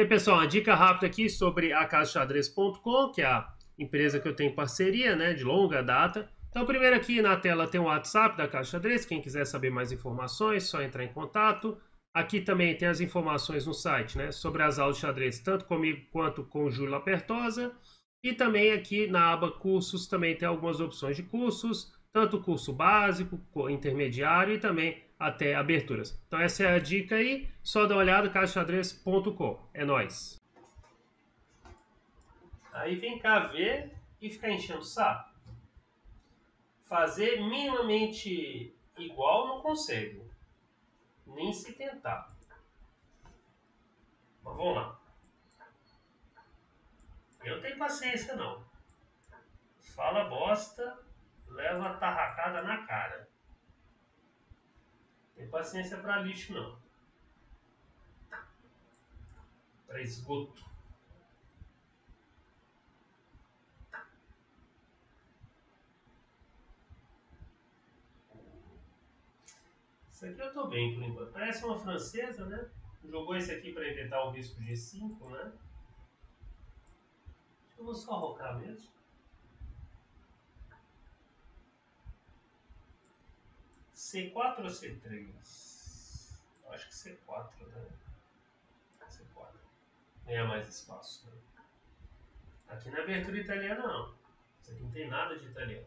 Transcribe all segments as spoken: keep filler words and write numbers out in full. E aí, pessoal, uma dica rápida aqui sobre a Caixa Xadrez ponto com, que é a empresa que eu tenho parceria, né, de longa data. Então, primeiro aqui na tela tem o WhatsApp da Caixa Xadrez, quem quiser saber mais informações, só entrar em contato. Aqui também tem as informações no site, né, sobre as aulas de xadrez, tanto comigo quanto com o Júlio Lapertosa. E também aqui na aba cursos também tem algumas opções de cursos, tanto curso básico, intermediário e também até aberturas. Então essa é a dica aí, só dá uma olhada, caixa xadrez ponto com, é nóis. Aí vem cá ver e ficar enchendo o saco. Fazer minimamente igual não consigo, nem se tentar. Mas vamos lá. Eu não tenho paciência não. Fala bosta, leva a tarracada na cara. Tem paciência para lixo não, para esgoto. Isso aqui eu tô bem por enquanto. Parece uma francesa, né? Jogou esse aqui para evitar o bispo G cinco, né? Eu vou só rocar mesmo. C quatro ou C três? Eu acho que C quatro, né? C quatro. Ganha mais espaço. Né? Aqui na abertura italiana, não. Isso aqui não tem nada de italiano.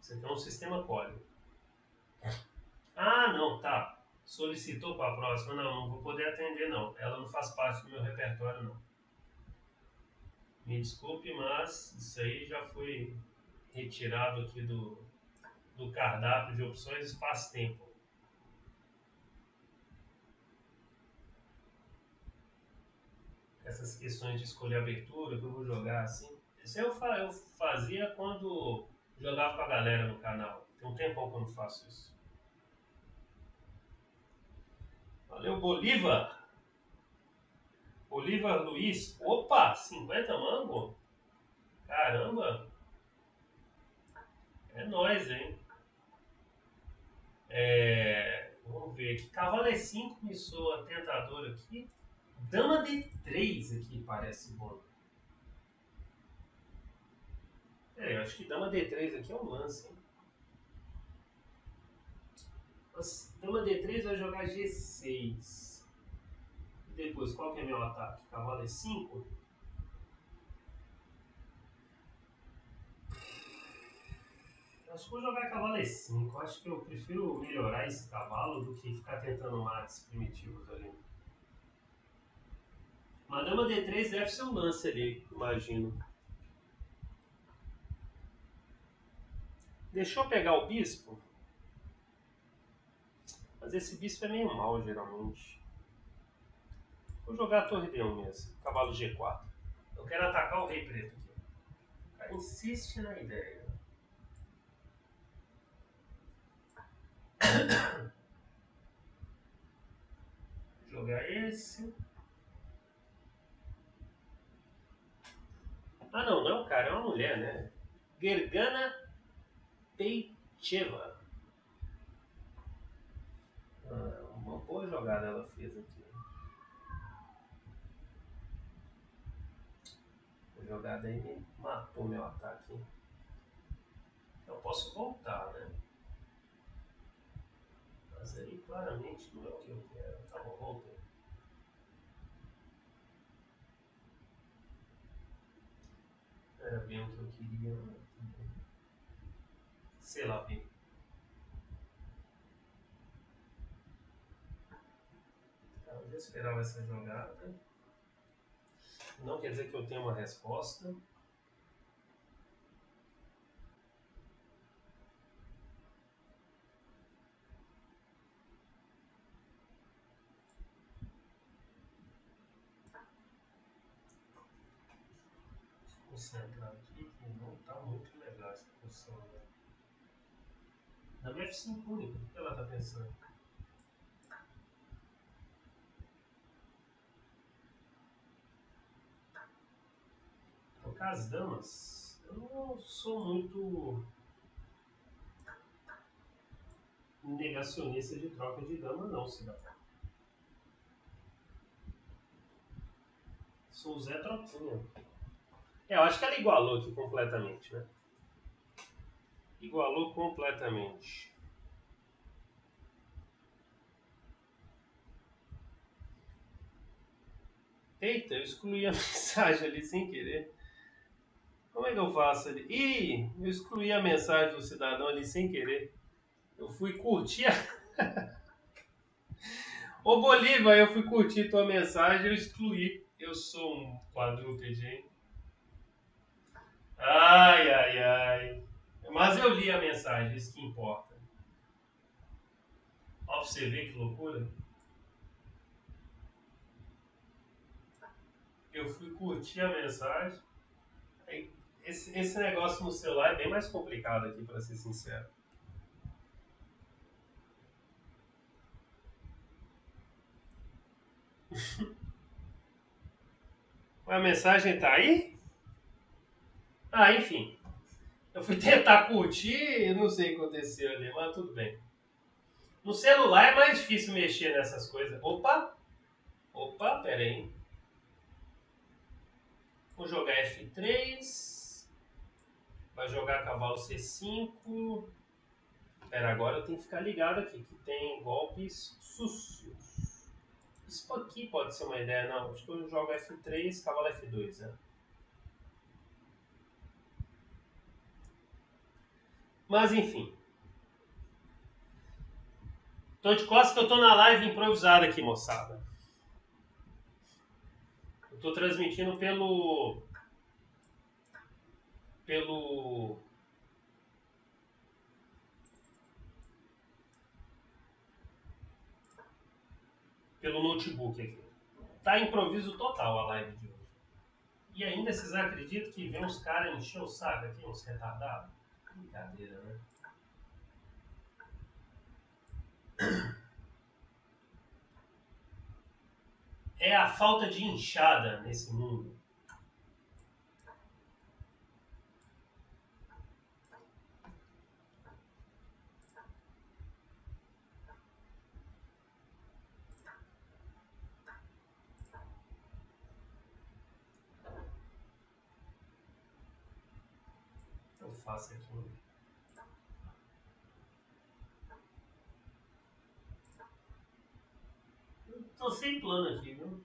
Você tem um sistema código. Ah, não, tá. Solicitou para a próxima? Não, não vou poder atender, não. Ela não faz parte do meu repertório, não. Me desculpe, mas isso aí já foi retirado aqui do, do cardápio de opções espaço-tempo. Essas questões de escolher abertura, que eu vou jogar assim. Isso aí eu, fa eu fazia quando jogava com a galera no canal. Tem um tempão que eu não faço isso. Valeu, Bolívar! Bolívar Luiz. Opa! cinquenta mango? Caramba! É nóis, hein? É... Vamos ver aqui. Cavalo E cinco me soa tentador aqui. Dama D três aqui parece bom. Peraí, eu acho que dama D três aqui é um lance, hein? Dama D três vai jogar G seis. E depois, qual que é meu ataque? Cavalo E cinco? Acho que vou jogar cavalo E cinco. Acho que eu prefiro melhorar esse cavalo do que ficar tentando mates primitivos ali. Mas dama D três deve ser um lance ali, imagino. Deixa eu pegar o bispo. Mas esse bispo é meio mal, geralmente. Vou jogar a torre D um mesmo. Cavalo G quatro. Eu quero atacar o rei preto aqui. O cara insiste na ideia. Vou jogar esse. Ah, não, não, cara. É uma mulher, né? Gergana Peiteva. Uma boa jogada ela fez aqui. A jogada aí me matou meu ataque. Eu posso voltar, né? Mas aí claramente não é o que eu quero. Tá bom, voltei. Era bem o que eu queria. Sei lá, bem. Eu esperava essa jogada. Não quer dizer que eu tenha uma resposta. Vou concentrar aqui, que não está muito legal essa posição. Na minha F cinco única, o que ela está pensando? As damas, eu não sou muito negacionista de troca de dama, não, cidadão. Sou o Zé Troquinha. É, eu acho que ela igualou aqui completamente, né? Igualou completamente. Eita, eu excluí a mensagem ali sem querer. Como é que eu faço ali? Ih, eu excluí a mensagem do cidadão ali sem querer. Eu fui curtir a... Ô Bolívar, eu fui curtir tua mensagem, eu excluí. Eu sou um quadrúpede, hein? Ai, ai, ai. Mas eu li a mensagem, isso que importa. Ó, pra você ver que loucura. Eu fui curtir a mensagem. Esse, esse negócio no celular é bem mais complicado aqui, pra ser sincero. A mensagem tá aí? Ah, enfim. Eu fui tentar curtir e não sei o que aconteceu ali, mas tudo bem. No celular é mais difícil mexer nessas coisas. Opa! Opa, pera aí. Vou jogar F três. Vai jogar cavalo C cinco. Pera, agora eu tenho que ficar ligado aqui, que tem golpes sucios. Isso aqui pode ser uma ideia, não. Acho que eu jogo F três, cavalo F dois, né? Mas, enfim. Tô de costas que eu tô na live improvisada aqui, moçada. Eu tô transmitindo pelo... Pelo... Pelo notebook aqui. Tá improviso total a live de hoje. E ainda vocês acreditam que vem uns caras encher o saco aqui, uns retardados? Brincadeira, né? É a falta de inchada nesse mundo. Faça aqui. Eu tô sem plano aqui, viu?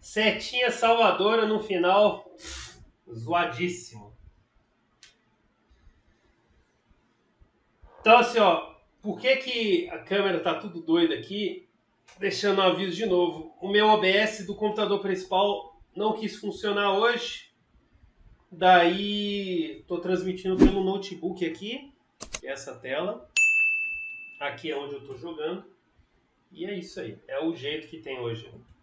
Setinha salvadora no final, zoadíssimo. Então assim, ó, por que que a câmera tá tudo doida aqui? Deixando um aviso de novo. O meu O B S do computador principal não quis funcionar hoje. Daí tô transmitindo pelo notebook aqui, essa tela. Aqui é onde eu tô jogando. E é isso aí, é o jeito que tem hoje.